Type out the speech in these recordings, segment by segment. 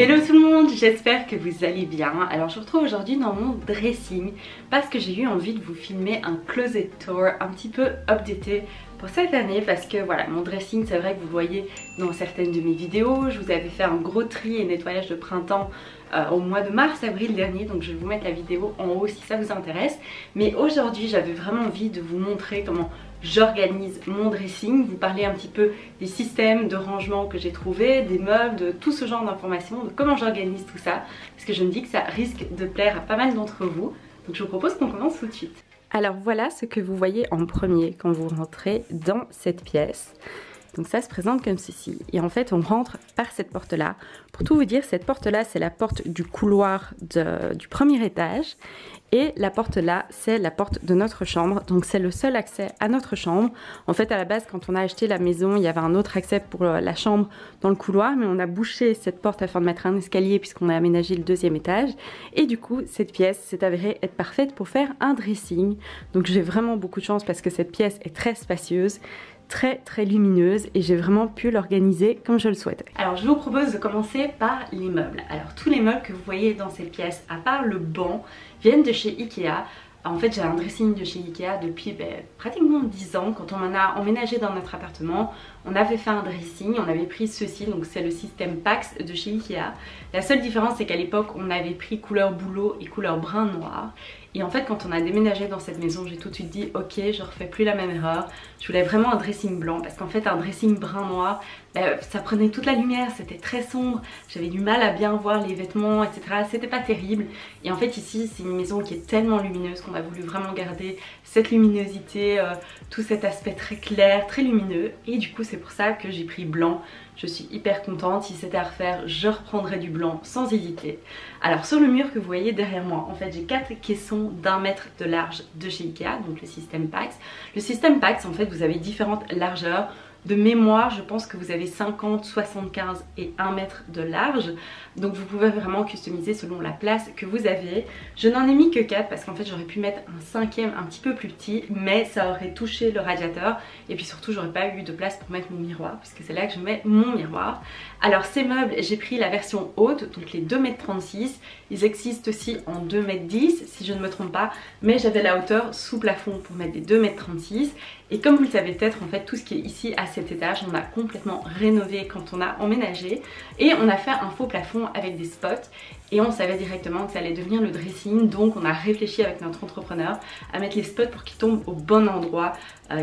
Hello tout le monde, j'espère que vous allez bien. Alors je vous retrouve aujourd'hui dans mon dressing parce que j'ai eu envie de vous filmer un closet tour un petit peu updaté pour cette année parce que voilà, mon dressing, c'est vrai que vous voyez dans certaines de mes vidéos, je vous avais fait un gros tri et nettoyage de printemps au mois de mars-avril dernier, donc je vais vous mettre la vidéo en haut si ça vous intéresse. Mais aujourd'hui j'avais vraiment envie de vous montrer comment j'organise mon dressing, vous parler un petit peu des systèmes de rangement que j'ai trouvé, des meubles, de tout ce genre d'informations, de comment j'organise tout ça, parce que je me dis que ça risque de plaire à pas mal d'entre vous. Donc je vous propose qu'on commence tout de suite. Alors voilà ce que vous voyez en premier quand vous rentrez dans cette pièce. Donc ça se présente comme ceci. Et en fait, on rentre par cette porte-là. Pour tout vous dire, cette porte-là, c'est la porte du couloir du premier étage. Et la porte-là, c'est la porte de notre chambre. Donc c'est le seul accès à notre chambre. En fait, à la base, quand on a acheté la maison, il y avait un autre accès pour la chambre dans le couloir. Mais on a bouché cette porte afin de mettre un escalier puisqu'on a aménagé le deuxième étage. Et du coup, cette pièce s'est avérée être parfaite pour faire un dressing. Donc j'ai vraiment beaucoup de chance parce que cette pièce est très spacieuse, très lumineuse, et j'ai vraiment pu l'organiser comme je le souhaitais. Alors je vous propose de commencer par les meubles. Alors tous les meubles que vous voyez dans cette pièce, à part le banc, viennent de chez Ikea. En fait, j'ai un dressing de chez Ikea depuis pratiquement 10 ans. Quand on en a emménagé dans notre appartement, on avait fait un dressing, on avait pris ceci, donc c'est le système PAX de chez Ikea. La seule différence, c'est qu'à l'époque, on avait pris couleur bouleau et couleur brun noir. Et en fait, quand on a déménagé dans cette maison, j'ai tout de suite dit, ok, je refais plus la même erreur. Je voulais vraiment un dressing blanc parce qu'en fait, un dressing brun noir, ça prenait toute la lumière, c'était très sombre, j'avais du mal à bien voir les vêtements, etc. C'était pas terrible. Et en fait, ici, c'est une maison qui est tellement lumineuse qu'on a voulu vraiment garder cette luminosité, tout cet aspect très clair, très lumineux. Et du coup, c'est pour ça que j'ai pris blanc. Je suis hyper contente. Si c'était à refaire, je reprendrais du blanc sans hésiter. Alors sur le mur que vous voyez derrière moi, en fait, j'ai 4 caissons d'1 mètre de large de chez Ikea, donc le système PAX. Le système PAX, en fait, vous avez différentes largeurs. De mémoire, je pense que vous avez 50, 75 et 1 mètre de large. Donc vous pouvez vraiment customiser selon la place que vous avez. Je n'en ai mis que 4 parce qu'en fait j'aurais pu mettre un 5e un petit peu plus petit, mais ça aurait touché le radiateur. Et puis surtout, j'aurais pas eu de place pour mettre mon miroir, puisque c'est là que je mets mon miroir. Alors ces meubles, j'ai pris la version haute, donc les 2,36 m. Ils existent aussi en 2,10 m si je ne me trompe pas, mais j'avais la hauteur sous plafond pour mettre des 2,36 m. Et comme vous le savez peut-être, en fait, tout ce qui est ici à cet étage, on a complètement rénové quand on a emménagé, et on a fait un faux plafond avec des spots. Et on savait directement que ça allait devenir le dressing, donc on a réfléchi avec notre entrepreneur à mettre les spots pour qu'ils tombent au bon endroit,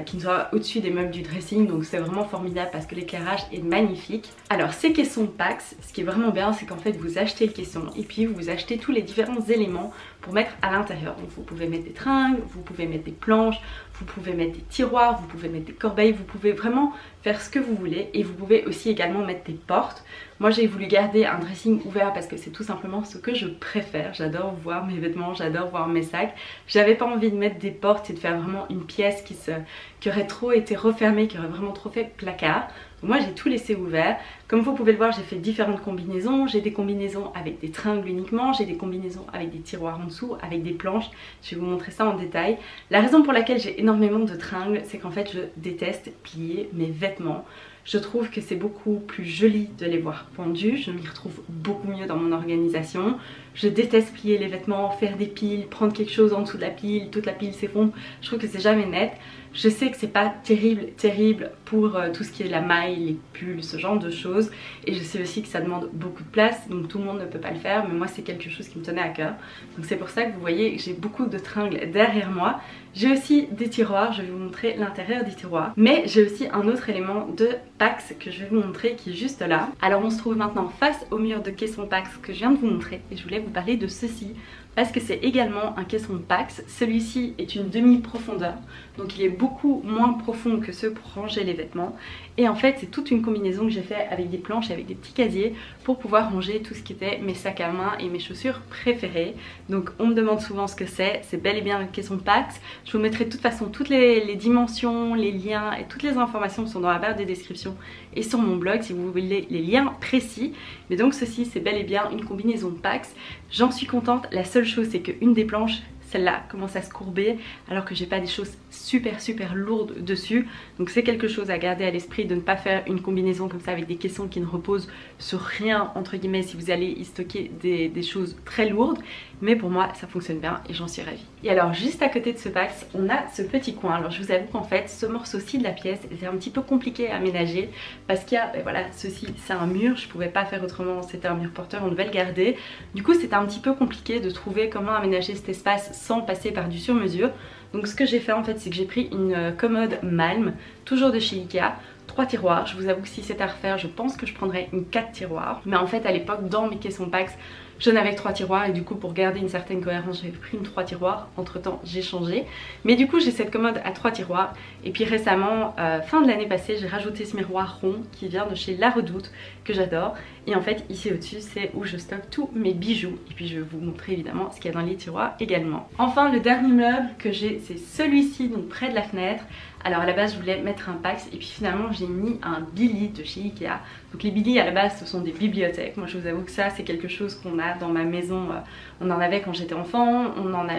qu'ils ne soient au-dessus des meubles du dressing. Donc c'est vraiment formidable parce que l'éclairage est magnifique. Alors ces caissons PAX, ce qui est vraiment bien, c'est qu'en fait vous achetez le caisson et puis vous achetez tous les différents éléments pour mettre à l'intérieur. Donc vous pouvez mettre des tringues, vous pouvez mettre des planches, vous pouvez mettre des tiroirs, vous pouvez mettre des corbeilles, vous pouvez vraiment faire ce que vous voulez. Et vous pouvez aussi également mettre des portes. Moi j'ai voulu garder un dressing ouvert parce que c'est tout simplement ce que je préfère. J'adore voir mes vêtements, j'adore voir mes sacs. J'avais pas envie de mettre des portes et de faire vraiment une pièce qui aurait trop été refermée, qui aurait vraiment trop fait placard. Donc moi j'ai tout laissé ouvert. Comme vous pouvez le voir, j'ai fait différentes combinaisons. J'ai des combinaisons avec des tringles uniquement, j'ai des combinaisons avec des tiroirs en dessous, avec des planches. Je vais vous montrer ça en détail. La raison pour laquelle j'ai énormément de tringles, c'est qu'en fait je déteste plier mes vêtements. Je trouve que c'est beaucoup plus joli de les voir pendus, je m'y retrouve beaucoup mieux dans mon organisation. Je déteste plier les vêtements, faire des piles, prendre quelque chose en dessous de la pile, toute la pile s'effondre, je trouve que c'est jamais net. Je sais que c'est pas terrible pour tout ce qui est la maille, les pulls, ce genre de choses. Et je sais aussi que ça demande beaucoup de place, donc tout le monde ne peut pas le faire, mais moi c'est quelque chose qui me tenait à cœur. Donc c'est pour ça que vous voyez que j'ai beaucoup de tringles derrière moi. J'ai aussi des tiroirs, je vais vous montrer l'intérieur des tiroirs. Mais j'ai aussi un autre élément de PAX que je vais vous montrer qui est juste là. Alors on se trouve maintenant face au mur de caisson PAX que je viens de vous montrer, et je voulais vous parler de ceci parce que c'est également un caisson PAX. Celui-ci est une demi-profondeur, donc il est beaucoup moins profond que ceux pour ranger les vêtements. Et en fait, c'est toute une combinaison que j'ai fait avec des planches et avec des petits casiers pour pouvoir ranger tout ce qui était mes sacs à main et mes chaussures préférées. Donc on me demande souvent ce que c'est bel et bien le caisson PAX. Je vous mettrai de toute façon toutes les dimensions, les liens et toutes les informations sont dans la barre de description et sur mon blog si vous voulez les liens précis. Mais donc ceci, c'est bel et bien une combinaison PAX. J'en suis contente, la seule chose c'est qu'une des planches celle-là commence à se courber alors que j'ai pas des choses super lourdes dessus. Donc c'est quelque chose à garder à l'esprit, de ne pas faire une combinaison comme ça avec des caissons qui ne reposent sur rien entre guillemets si vous allez y stocker des choses très lourdes. Mais pour moi ça fonctionne bien et j'en suis ravie. Et alors juste à côté de ce PAX, on a ce petit coin. Alors je vous avoue qu'en fait ce morceau-ci de la pièce c'est un petit peu compliqué à aménager parce qu'il y a, ben voilà, ceci c'est un mur, je pouvais pas faire autrement, c'était un mur porteur, on devait le garder. Du coup c'était un petit peu compliqué de trouver comment aménager cet espace sans passer par du sur-mesure. Donc ce que j'ai fait en fait, c'est que j'ai pris une commode Malm, toujours de chez Ikea, 3 tiroirs. Je vous avoue que si c'était à refaire, je pense que je prendrais une 4 tiroirs. Mais en fait à l'époque, dans mes caissons PAX, je n'avais que 3 tiroirs et du coup pour garder une certaine cohérence, j'avais pris une 3 tiroirs. Entre temps, j'ai changé. Mais du coup, j'ai cette commode à 3 tiroirs. Et puis récemment, fin de l'année passée, j'ai rajouté ce miroir rond qui vient de chez La Redoute, que j'adore. Et en fait, ici au-dessus, c'est où je stocke tous mes bijoux. Et puis je vais vous montrer évidemment ce qu'il y a dans les tiroirs également. Enfin, le dernier meuble que j'ai, c'est celui-ci, donc près de la fenêtre. Alors à la base je voulais mettre un PAX et puis finalement j'ai mis un Billy de chez Ikea. Donc les Billy à la base ce sont des bibliothèques. Moi je vous avoue que ça c'est quelque chose qu'on a dans ma maison. On en avait quand j'étais enfant,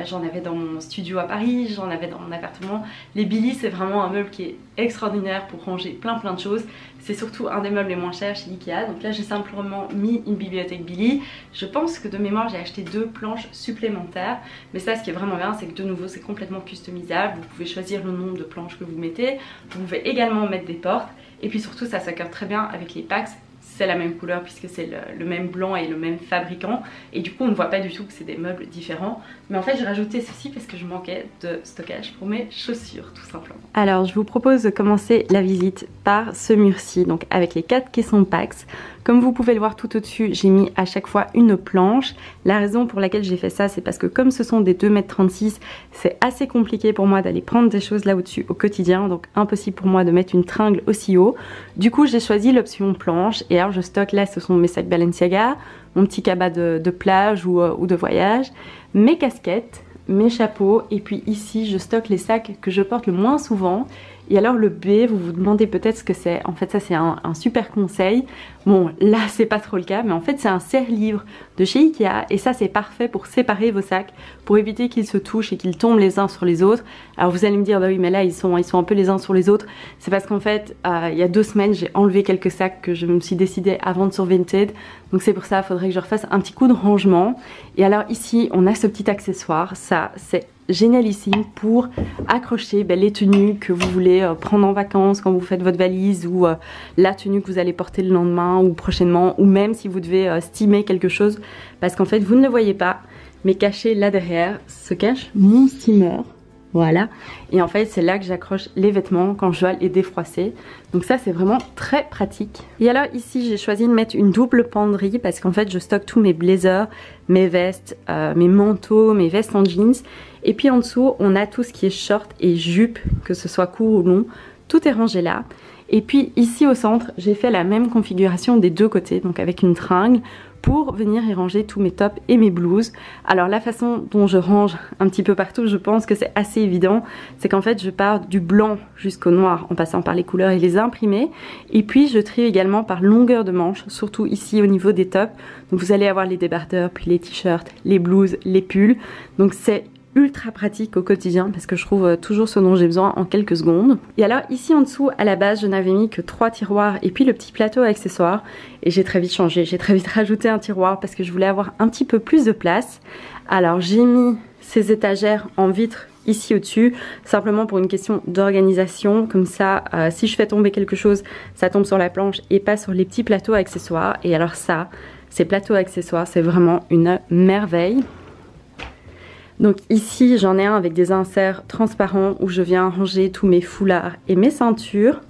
j'en avais dans mon studio à Paris, j'en avais dans mon appartement. Les Billy c'est vraiment un meuble qui est extraordinaire pour ranger plein de choses. C'est surtout un des meubles les moins chers chez Ikea. Donc là j'ai simplement mis une bibliothèque Billy. Je pense que de mémoire j'ai acheté 2 planches supplémentaires. Mais ça ce qui est vraiment bien c'est que de nouveau c'est complètement customisable. Vous pouvez choisir le nombre de planches que vous mettez, vous pouvez également mettre des portes et puis surtout ça s'accorde très bien avec les PAX, c'est la même couleur puisque c'est le même blanc et le même fabricant et du coup on ne voit pas du tout que c'est des meubles différents. Mais en fait j'ai rajouté ceci parce que je manquais de stockage pour mes chaussures tout simplement. Alors je vous propose de commencer la visite par ce mur-ci, donc avec les 4 caissons PAX. Comme vous pouvez le voir tout au-dessus, j'ai mis à chaque fois une planche. La raison pour laquelle j'ai fait ça, c'est parce que comme ce sont des 2,36 m, c'est assez compliqué pour moi d'aller prendre des choses là au-dessus au quotidien. Donc impossible pour moi de mettre une tringle aussi haut. Du coup, j'ai choisi l'option planche. Et alors, je stocke là, ce sont mes sacs Balenciaga, mon petit cabas de plage ou de voyage, mes casquettes, mes chapeaux. Et puis ici, je stocke les sacs que je porte le moins souvent. Et alors le B, vous vous demandez peut-être ce que c'est. En fait ça c'est un super conseil. Bon là c'est pas trop le cas, mais en fait c'est un serre-livre de chez Ikea. Et ça c'est parfait pour séparer vos sacs, pour éviter qu'ils se touchent et qu'ils tombent les uns sur les autres. Alors vous allez me dire bah oui mais là ils sont un peu les uns sur les autres. C'est parce qu'en fait il y a 2 semaines j'ai enlevé quelques sacs que je me suis décidée à vendre sur Vinted. Donc c'est pour ça, il faudrait que je refasse un petit coup de rangement. Et alors ici on a ce petit accessoire, ça c'est génialissime pour accrocher les tenues que vous voulez prendre en vacances quand vous faites votre valise, ou la tenue que vous allez porter le lendemain ou prochainement, ou même si vous devez steamer quelque chose, parce qu'en fait vous ne le voyez pas mais caché là derrière se cache mon steamer. Voilà, et en fait c'est là que j'accroche les vêtements quand je dois les défroisser. Donc ça c'est vraiment très pratique. Et alors ici j'ai choisi de mettre une double penderie parce qu'en fait je stocke tous mes blazers, mes vestes, mes manteaux, mes vestes en jeans. Et puis en dessous on a tout ce qui est short et jupe, que ce soit court ou long, tout est rangé là. Et puis ici au centre j'ai fait la même configuration des 2 côtés, donc avec une tringle, pour venir y ranger tous mes tops et mes blouses. Alors la façon dont je range un petit peu partout, je pense que c'est assez évident, c'est qu'en fait je pars du blanc jusqu'au noir en passant par les couleurs et les imprimés, et puis je trie également par longueur de manche, surtout ici au niveau des tops. Donc vous allez avoir les débardeurs, puis les t-shirts, les blouses, les pulls. Donc c'est ultra pratique au quotidien parce que je trouve toujours ce dont j'ai besoin en quelques secondes. Et alors ici en dessous à la base je n'avais mis que 3 tiroirs et puis le petit plateau à accessoires, et j'ai très vite changé, j'ai très vite rajouté un tiroir parce que je voulais avoir un petit peu plus de place. Alors j'ai mis ces étagères en vitre ici au-dessus, simplement pour une question d'organisation, comme ça si je fais tomber quelque chose ça tombe sur la planche et pas sur les petits plateaux à accessoires. Et alors ça, ces plateaux à accessoires c'est vraiment une merveille. Donc ici j'en ai un avec des inserts transparents où je viens ranger tous mes foulards et mes ceintures.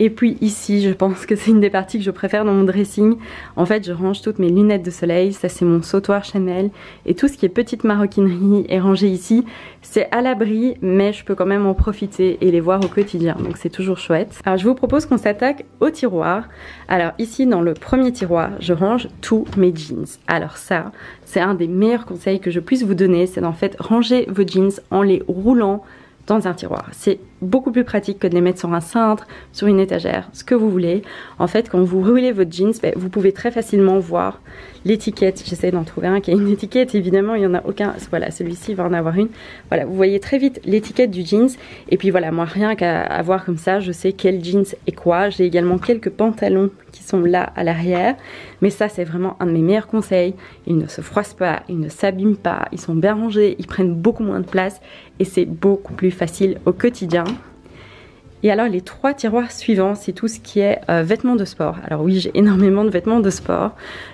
Et puis ici je pense que c'est une des parties que je préfère dans mon dressing. En fait je range toutes mes lunettes de soleil, ça c'est mon sautoir Chanel, et tout ce qui est petite maroquinerie est rangé ici. C'est à l'abri mais je peux quand même en profiter et les voir au quotidien, donc c'est toujours chouette. Alors je vous propose qu'on s'attaque au tiroir. Alors ici dans le premier tiroir je range tous mes jeans. Alors ça c'est un des meilleurs conseils que je puisse vous donner, c'est d'en fait ranger vos jeans en les roulant dans un tiroir. C'est beaucoup plus pratique que de les mettre sur un cintre, sur une étagère, ce que vous voulez. En fait, quand vous roulez votre jeans, ben, vous pouvez très facilement voir l'étiquette. J'essaie d'en trouver un qui a une étiquette, évidemment il n'y en a aucun. Voilà, celui-ci va en avoir une. Voilà, vous voyez très vite l'étiquette du jeans. Et puis voilà, moi rien qu'à avoir comme ça, je sais quel jeans est quoi. J'ai également quelques pantalons qui sont là à l'arrière. Mais ça, c'est vraiment un de mes meilleurs conseils. Ils ne se froissent pas, ils ne s'abîment pas, ils sont bien rangés, ils prennent beaucoup moins de place. Et c'est beaucoup plus facile au quotidien. Et alors les trois tiroirs suivants, c'est tout ce qui est vêtements de sport. Alors oui, j'ai énormément de vêtements de sport.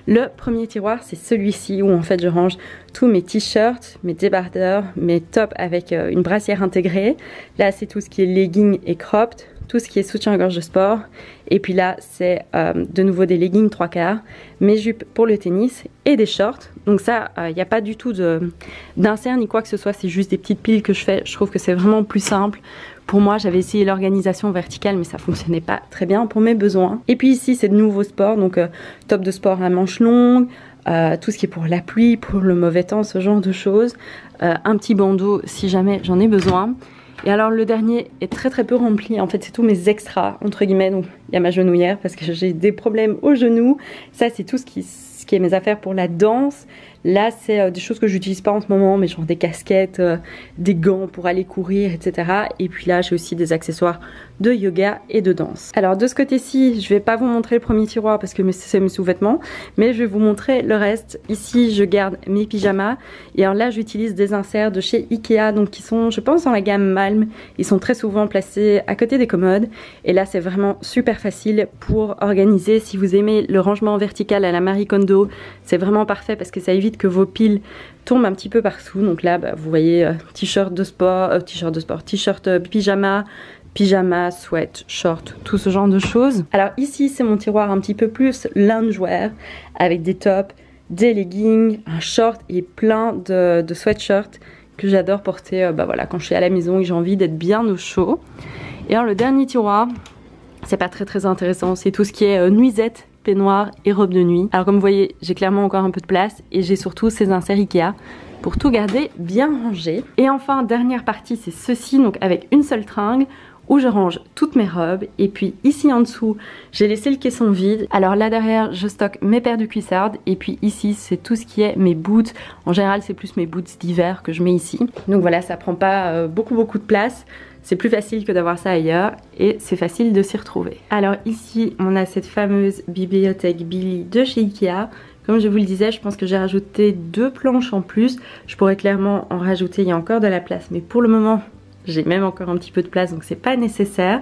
Le premier tiroir, c'est celui-ci où en fait je range tous mes t-shirts, mes débardeurs, mes tops avec une brassière intégrée. Là, c'est tout ce qui est leggings et cropped, tout ce qui est soutien-gorge de sport. Et puis là, c'est de nouveau des leggings 3/4, mes jupes pour le tennis et des shorts. Donc ça, il n'y a pas du tout d'insert ni quoi que ce soit, c'est juste des petites piles que je fais. Je trouve que c'est vraiment plus simple. Pour moi, j'avais essayé l'organisation verticale, mais ça fonctionnait pas très bien pour mes besoins. Et puis ici, c'est de nouveau sport, donc top de sport à manches longues, tout ce qui est pour la pluie, pour le mauvais temps, ce genre de choses. Un petit bandeau si jamais j'en ai besoin. Et alors le dernier est très très peu rempli, en fait c'est tous mes extras entre guillemets, donc il y a ma genouillère parce que j'ai des problèmes aux genoux, ça c'est tout ce qui est mes affaires pour la danse, là c'est des choses que j'utilise pas en ce moment, mais genre des casquettes, des gants pour aller courir, etc. Et puis là j'ai aussi des accessoires de yoga et de danse. Alors de ce côté-ci, je vais pas vous montrer le premier tiroir parce que c'est mes sous-vêtements, mais je vais vous montrer le reste. Ici je garde mes pyjamas, et alors là j'utilise des inserts de chez Ikea, donc qui sont je pense dans la gamme Malm, ils sont très souvent placés à côté des commodes, et là c'est vraiment super facile pour organiser. Si vous aimez le rangement vertical à la Marie Kondo, c'est vraiment parfait parce que ça évite que vos piles tombent un petit peu partout. Donc là bah, vous voyez t-shirt de sport, t-shirt pyjama, sweat, short, tout ce genre de choses. Alors ici c'est mon tiroir un petit peu plus loungewear avec des tops, des leggings, un short et plein de sweatshirts que j'adore porter bah voilà, quand je suis à la maison et que j'ai envie d'être bien au chaud. Et alors le dernier tiroir, c'est pas très très intéressant, c'est tout ce qui est nuisette, peignoir et robe de nuit. Alors comme vous voyez, j'ai clairement encore un peu de place et j'ai surtout ces inserts Ikea pour tout garder bien rangé. Et enfin, dernière partie, c'est ceci, donc avec une seule tringle où je range toutes mes robes. Et puis ici en dessous, j'ai laissé le caisson vide. Alors là derrière, je stocke mes paires de cuissardes. Et puis ici, c'est tout ce qui est mes boots. En général, c'est plus mes boots d'hiver que je mets ici. Donc voilà, ça prend pas beaucoup de place. C'est plus facile que d'avoir ça ailleurs et c'est facile de s'y retrouver. Alors ici, on a cette fameuse bibliothèque Billy de chez Ikea. Comme je vous le disais, je pense que j'ai rajouté 2 planches en plus. Je pourrais clairement en rajouter, il y a encore de la place. Mais pour le moment, j'ai même encore un petit peu de place, donc c'est pas nécessaire.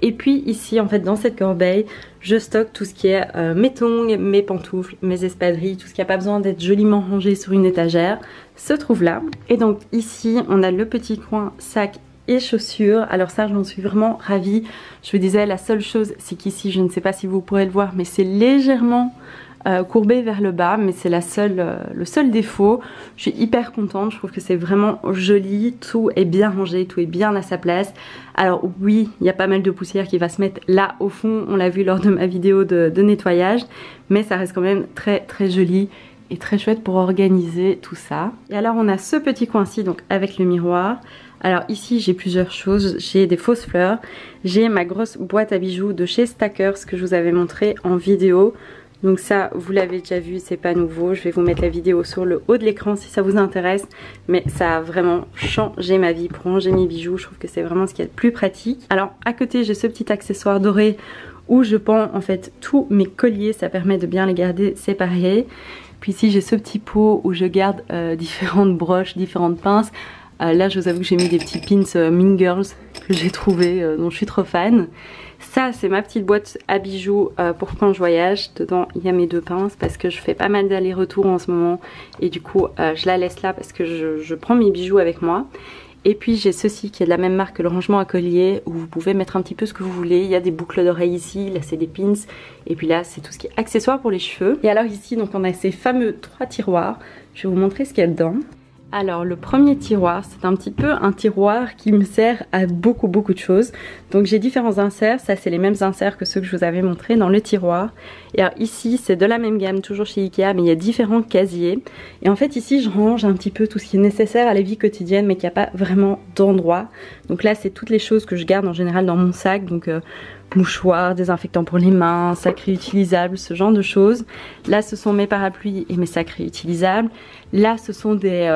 Et puis ici, en fait, dans cette corbeille, je stocke tout ce qui est mes tongs, mes pantoufles, mes espadrilles, tout ce qui n'a pas besoin d'être joliment rangé sur une étagère, se trouve là. Et donc ici, on a le petit coin sac et chaussures. Alors ça, j'en suis vraiment ravie. Je vous disais, la seule chose, c'est qu'ici, je ne sais pas si vous pourrez le voir, mais c'est légèrement courbé vers le bas, mais c'est le seul défaut. Je suis hyper contente, je trouve que c'est vraiment joli, tout est bien rangé, tout est bien à sa place. Alors oui, il y a pas mal de poussière qui va se mettre là au fond, on l'a vu lors de ma vidéo de nettoyage, mais ça reste quand même très très joli et très chouette pour organiser tout ça. Et alors on a ce petit coin-ci, donc avec le miroir. Alors ici j'ai plusieurs choses, j'ai des fausses fleurs, j'ai ma grosse boîte à bijoux de chez Stackers que je vous avais montré en vidéo. Donc ça vous l'avez déjà vu, c'est pas nouveau, je vais vous mettre la vidéo sur le haut de l'écran si ça vous intéresse. Mais ça a vraiment changé ma vie pour ranger mes bijoux, je trouve que c'est vraiment ce qu'il y a de plus pratique. Alors à côté j'ai ce petit accessoire doré où je pends en fait tous mes colliers, ça permet de bien les garder séparés. Puis ici j'ai ce petit pot où je garde différentes broches, différentes pinces. Là je vous avoue que j'ai mis des petits pins Mean Girls que j'ai trouvé, dont je suis trop fan. Ça c'est ma petite boîte à bijoux pour quand je voyage. Dedans il y a mes 2 pinces parce que je fais pas mal d'allers-retours en ce moment. Et du coup je la laisse là parce que je prends mes bijoux avec moi. Et puis j'ai ceci qui est de la même marque que le rangement à collier où vous pouvez mettre un petit peu ce que vous voulez. Il y a des boucles d'oreilles ici, là c'est des pins. Et puis là c'est tout ce qui est accessoire pour les cheveux. Et alors ici donc on a ces fameux 3 tiroirs. Je vais vous montrer ce qu'il y a dedans. Alors le premier tiroir, c'est un petit peu un tiroir qui me sert à beaucoup de choses. Donc j'ai différents inserts, ça c'est les mêmes inserts que ceux que je vous avais montrés dans le tiroir. Et alors ici c'est de la même gamme, toujours chez Ikea, mais il y a différents casiers. Et en fait ici je range un petit peu tout ce qui est nécessaire à la vie quotidienne mais qu'il n'y a pas vraiment d'endroit. Donc là c'est toutes les choses que je garde en général dans mon sac, donc mouchoirs, désinfectants pour les mains, sacs réutilisables, ce genre de choses. Là ce sont mes parapluies et mes sacs réutilisables. Là ce sont des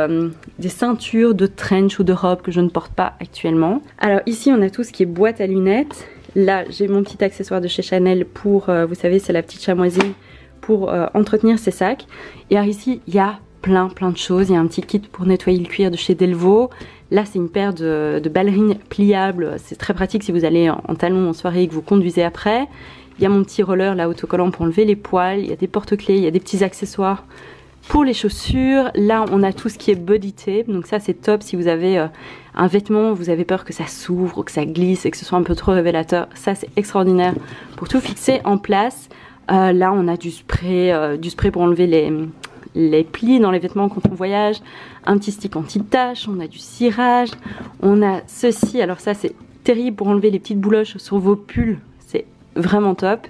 ceintures de trench ou de robe que je ne porte pas actuellement. Alors ici on a tout ce qui est boîte à lunettes. Là j'ai mon petit accessoire de chez Chanel pour, vous savez c'est la petite chamoisine pour entretenir ses sacs. Et alors ici il y a plein de choses, il y a un petit kit pour nettoyer le cuir de chez Delvaux. Là c'est une paire de ballerines pliables, c'est très pratique si vous allez en talons en soirée et que vous conduisez après. Il y a mon petit roller là autocollant pour enlever les poils, il y a des porte-clés, il y a des petits accessoires pour les chaussures. Là on a tout ce qui est body tape, donc ça c'est top si vous avez un vêtement, vous avez peur que ça s'ouvre ou que ça glisse et que ce soit un peu trop révélateur, ça c'est extraordinaire pour tout fixer en place. Là on a du spray pour enlever les plis dans les vêtements quand on voyage, un petit stick anti-tache, on a du cirage, on a ceci, alors ça c'est terrible pour enlever les petites bouloches sur vos pulls, c'est vraiment top.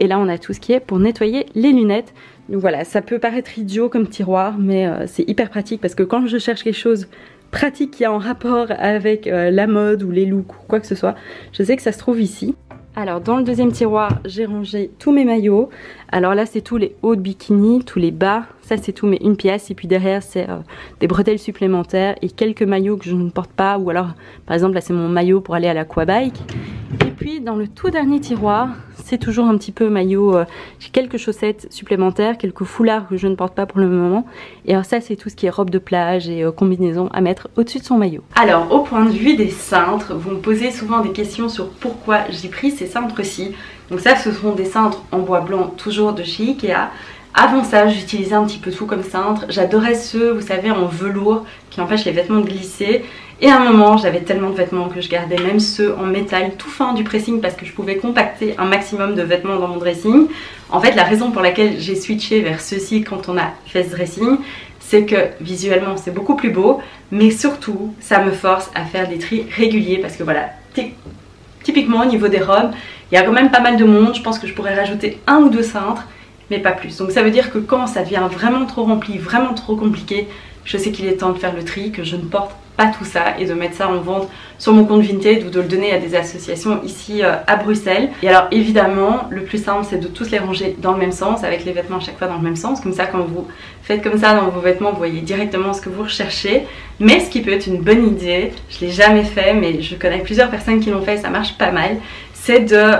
Et là on a tout ce qui est pour nettoyer les lunettes. Donc voilà, ça peut paraître idiot comme tiroir mais c'est hyper pratique parce que quand je cherche quelque chose pratique qui a en rapport avec la mode ou les looks ou quoi que ce soit, je sais que ça se trouve ici. Alors dans le deuxième tiroir, j'ai rangé tous mes maillots. Alors là c'est tous les hauts de bikini, tous les bas, ça c'est tout mais une pièce. Et puis derrière c'est des bretelles supplémentaires et quelques maillots que je ne porte pas. Ou alors par exemple là c'est mon maillot pour aller à l'aquabike. Et puis dans le tout dernier tiroir, c'est toujours un petit peu maillot, j'ai quelques chaussettes supplémentaires, quelques foulards que je ne porte pas pour le moment. Et alors ça c'est tout ce qui est robe de plage et combinaison à mettre au-dessus de son maillot. Alors au point de vue des cintres, vous me posez souvent des questions sur pourquoi j'ai pris ces cintres-ci. Donc ça ce sont des cintres en bois blanc toujours de chez Ikea. Avant ça j'utilisais un petit peu tout comme cintre, j'adorais ceux vous savez en velours qui empêchent les vêtements de glisser. Et à un moment j'avais tellement de vêtements que je gardais même ceux en métal tout fin du pressing parce que je pouvais compacter un maximum de vêtements dans mon dressing. En fait la raison pour laquelle j'ai switché vers ceci quand on a fait ce dressing, c'est que visuellement c'est beaucoup plus beau mais surtout ça me force à faire des tris réguliers parce que voilà, typiquement au niveau des robes il y a quand même pas mal de monde, je pense que je pourrais rajouter un ou deux cintres mais pas plus. Donc ça veut dire que quand ça devient vraiment trop rempli, vraiment trop compliqué, je sais qu'il est temps de faire le tri, que je ne porte pas tout ça et de mettre ça en vente sur mon compte Vinted ou de le donner à des associations ici à Bruxelles. Et alors évidemment le plus simple c'est de tous les ranger dans le même sens, avec les vêtements à chaque fois dans le même sens, comme ça quand vous faites comme ça dans vos vêtements vous voyez directement ce que vous recherchez. Mais ce qui peut être une bonne idée, je l'ai jamais fait mais je connais plusieurs personnes qui l'ont fait et ça marche pas mal, c'est de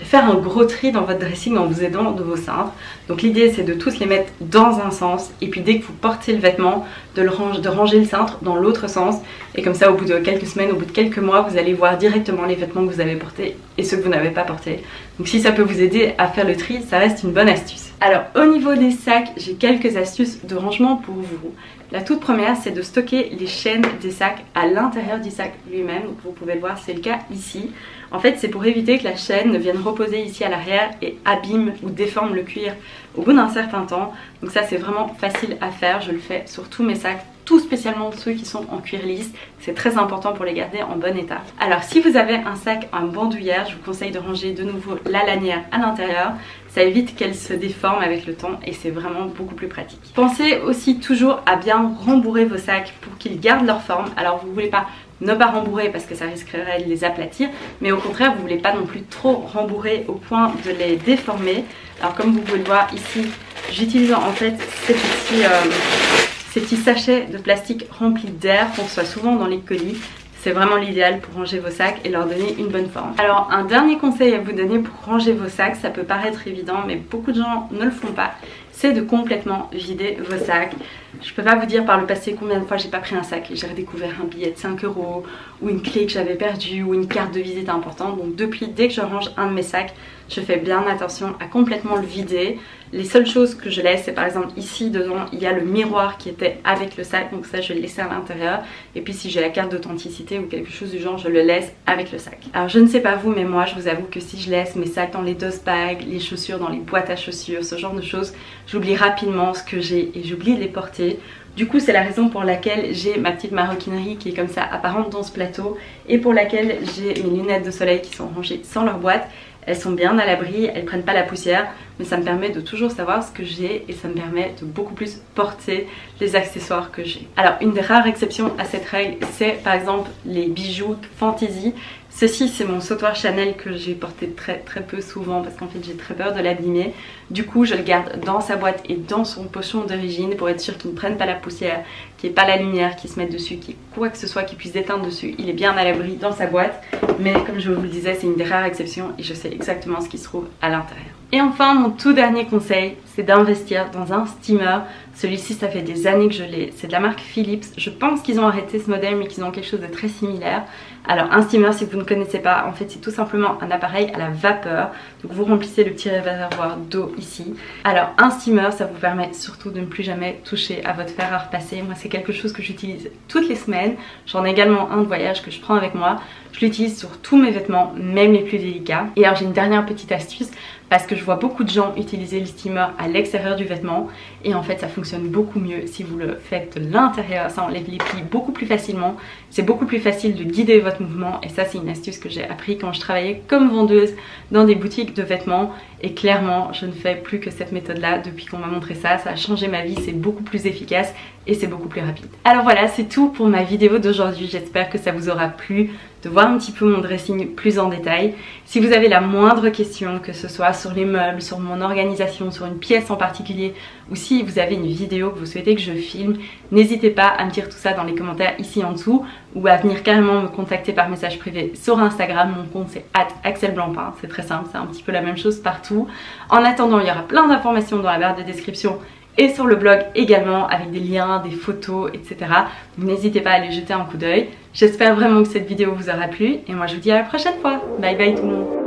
faire un gros tri dans votre dressing en vous aidant de vos cintres. Donc l'idée c'est de tous les mettre dans un sens et puis dès que vous portez le vêtement, de ranger le cintre dans l'autre sens. Et comme ça au bout de quelques semaines, au bout de quelques mois, vous allez voir directement les vêtements que vous avez portés et ceux que vous n'avez pas portés. Donc si ça peut vous aider à faire le tri, ça reste une bonne astuce. Alors au niveau des sacs, j'ai quelques astuces de rangement pour vous. La toute première c'est de stocker les chaînes des sacs à l'intérieur du sac lui-même. Donc vous pouvez le voir, c'est le cas ici. En fait c'est pour éviter que la chaîne ne vienne reposer ici à l'arrière et abîme ou déforme le cuir au bout d'un certain temps. Donc ça c'est vraiment facile à faire, je le fais sur tous mes sacs, tout spécialement ceux qui sont en cuir lisse, c'est très important pour les garder en bon état. Alors si vous avez un sac en bandoulière, je vous conseille de ranger de nouveau la lanière à l'intérieur, ça évite qu'elle se déforme avec le temps et c'est vraiment beaucoup plus pratique. Pensez aussi toujours à bien rembourrer vos sacs pour qu'ils gardent leur forme. Alors vous voulez pas ne pas rembourrer parce que ça risquerait de les aplatir, mais au contraire vous voulez pas non plus trop rembourrer au point de les déformer. Alors comme vous pouvez le voir ici, j'utilise en fait ces petits sachets de plastique remplis d'air qu'on reçoit souvent dans les colis. C'est vraiment l'idéal pour ranger vos sacs et leur donner une bonne forme. Alors un dernier conseil à vous donner pour ranger vos sacs, ça peut paraître évident mais beaucoup de gens ne le font pas, c'est de complètement vider vos sacs. Je peux pas vous dire par le passé combien de fois j'ai pas pris un sac et j'ai redécouvert un billet de 5 € ou une clé que j'avais perdue ou une carte de visite importante. Donc depuis, dès que je range un de mes sacs, je fais bien attention à complètement le vider. Les seules choses que je laisse, c'est par exemple ici dedans il y a le miroir qui était avec le sac, donc ça je vais le laisser à l'intérieur. Et puis si j'ai la carte d'authenticité ou quelque chose du genre, je le laisse avec le sac. Alors je ne sais pas vous mais moi je vous avoue que si je laisse mes sacs dans les dust bags, les chaussures dans les boîtes à chaussures, ce genre de choses, j'oublie rapidement ce que j'ai et j'oublie de les porter. Du coup c'est la raison pour laquelle j'ai ma petite maroquinerie qui est comme ça apparente dans ce plateau et pour laquelle j'ai mes lunettes de soleil qui sont rangées sans leur boîte. Elles sont bien à l'abri, elles prennent pas la poussière, mais ça me permet de toujours savoir ce que j'ai et ça me permet de beaucoup plus porter les accessoires que j'ai. Alors une des rares exceptions à cette règle, c'est par exemple les bijoux fantasy. Ceci c'est mon sautoir Chanel que j'ai porté très peu souvent parce qu'en fait j'ai très peur de l'abîmer. Du coup je le garde dans sa boîte et dans son pochon d'origine pour être sûr qu'il ne prenne pas la poussière, qu'il n'y ait pas la lumière qui se mette dessus, qu'il y ait quoi que ce soit qui puisse éteindre dessus. Il est bien à l'abri dans sa boîte, mais comme je vous le disais c'est une des rares exceptions et je sais exactement ce qui se trouve à l'intérieur. Et enfin mon tout dernier conseil, c'est d'investir dans un steamer. Celui-ci ça fait des années que je l'ai, c'est de la marque Philips. Je pense qu'ils ont arrêté ce modèle mais qu'ils ont quelque chose de très similaire. Alors un steamer, si vous ne connaissez pas, en fait c'est tout simplement un appareil à la vapeur. Donc vous remplissez le petit réservoir d'eau ici. Alors un steamer ça vous permet surtout de ne plus jamais toucher à votre fer à repasser. Moi c'est quelque chose que j'utilise toutes les semaines. J'en ai également un de voyage que je prends avec moi. Je l'utilise sur tous mes vêtements, même les plus délicats. Et alors j'ai une dernière petite astuce parce que je vois beaucoup de gens utiliser le steamer à l'extérieur du vêtement et en fait ça fonctionne beaucoup mieux si vous le faites de l'intérieur, ça enlève les plis beaucoup plus facilement, c'est beaucoup plus facile de guider votre mouvement et ça c'est une astuce que j'ai appris quand je travaillais comme vendeuse dans des boutiques de vêtements et clairement je ne fais plus que cette méthode là depuis qu'on m'a montré ça, ça a changé ma vie, c'est beaucoup plus efficace et c'est beaucoup plus rapide. Alors voilà c'est tout pour ma vidéo d'aujourd'hui, j'espère que ça vous aura plu de voir un petit peu mon dressing plus en détail. Si vous avez la moindre question, que ce soit sur les meubles, sur mon organisation, sur une pièce en particulier, ou si vous avez une vidéo que vous souhaitez que je filme, n'hésitez pas à me dire tout ça dans les commentaires ici en dessous, ou à venir carrément me contacter par message privé sur Instagram, mon compte c'est @axelleblanpain, c'est très simple, c'est un petit peu la même chose partout. En attendant, il y aura plein d'informations dans la barre de description et sur le blog également avec des liens, des photos, etc. N'hésitez pas à aller jeter un coup d'œil. J'espère vraiment que cette vidéo vous aura plu et moi je vous dis à la prochaine fois. Bye bye tout le monde.